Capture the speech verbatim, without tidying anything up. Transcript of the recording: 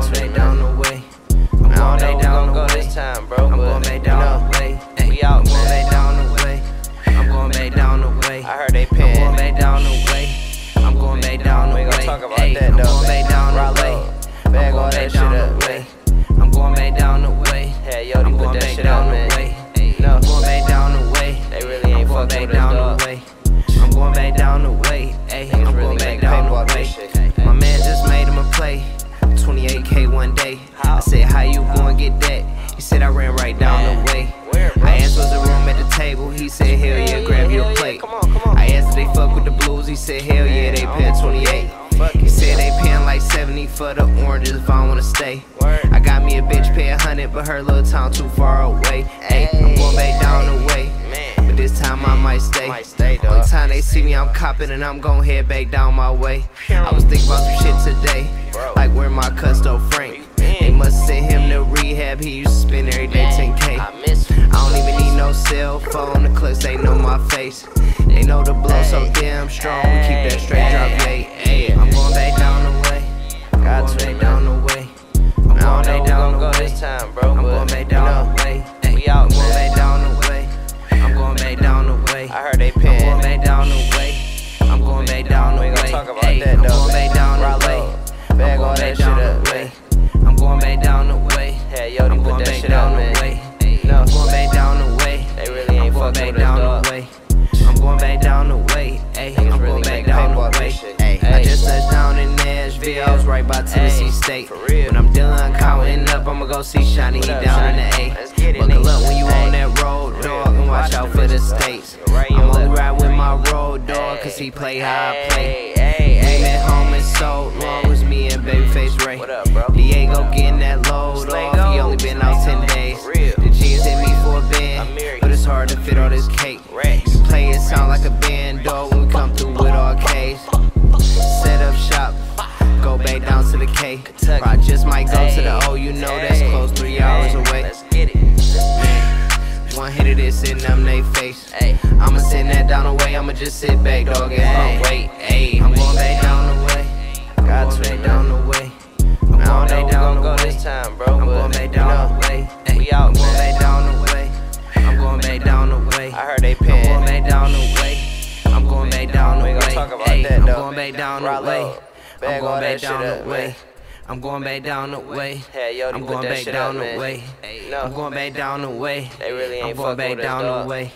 gon' take down the way. I'm gon' lay down the way this time, bro. I'm gon' lay down the way. We out, gon' lay down the way. I'm gon' lay down the way. I heard they paying. I'm gon' lay down the way. I'm gon' lay down the way. We gon' talk about that though. I'm gon' lay down the way. I'm gon' lay down the way. I'm gon' lay down the way. Hey, yo, they put that shit on me. I'm gon' lay down the way. They really ain't fuck with us though. I'm gon' lay down the way. I'm gon' lay down the way. My man just made him a play. twenty-eight K one day. I said, how you gon' get that? He said, I ran right down the way. I asked, was the room at the table? He said, hell yeah, grab your plate. I asked, did they fuck with the blues? He said, hell yeah, they paying twenty-eight. He said, they paying like seventy for the oranges if I wanna stay. I got me a bitch pay a hundred, but her little town too far away. Ay, I'm gon' lay down the way. But this time I might stay. One time they see me, I'm copping, and I'm gon' head back down my way. I was thinking about some shit today, like where my custo Frank. They must send him to rehab, he used to spend every day ten K. I don't even need no cell phone, the clicks, they know my face. They know the blow so damn strong, we keep that straight drop late. Ay, I'm gon' lay down the way. I'm gon' lay down the way. I'm gon' lay down the way. I'm gon' lay down the way. I'm gon' lay down the way. I'm gon' lay down the way. I heard they paying. I'm gon' lay down the way. I'm gon' lay down the way. Ay, I'm gon' lay down the way. I'm gon' lay down the way. I'm gon' lay down the way. Hey, yo, I'm gon' lay down the way. I'm gon' lay down the way. They really ain't fuck with us though. I'm gon' lay down the way. Ay, I'm gon' lay down the way. I just touched down in Nashville, I was right by Tennessee State. When I'm done counting up, I'ma go see Shiny down in the A. Buckle up when you on that road, dog, and watch out for the states. I'm only ride with my road dog, cause he play how I play. We at home and so long, was me and Babyface Ray. Diego getting that load off, he only been out ten days. The jeans hit me for a band, but it's hard to fit all this cake. Play it sound like a band, dog, when we come through with arcades. Set up shop, go back down to the K. I just might go to the O, you know that's close, three hours away. One hit of this sitting up in they face. I'ma send that down away, I'ma just sit back, dog, and wait. Ayy, I'm gon' lay down the way. I'm gon' lay down the way. I'm gon' lay down the way. I'm gon' lay down the way. I'm gon' lay down the way. I'm gon' lay down the way. I heard they paying. I'm gon' lay down the way. I'm gon' lay down the way. I'm gon' lay down the way. I'm gon' lay down the way. I'm going back down the way. I'm going back down the way. I'm going back down the way. They really ain't fucking back down the way.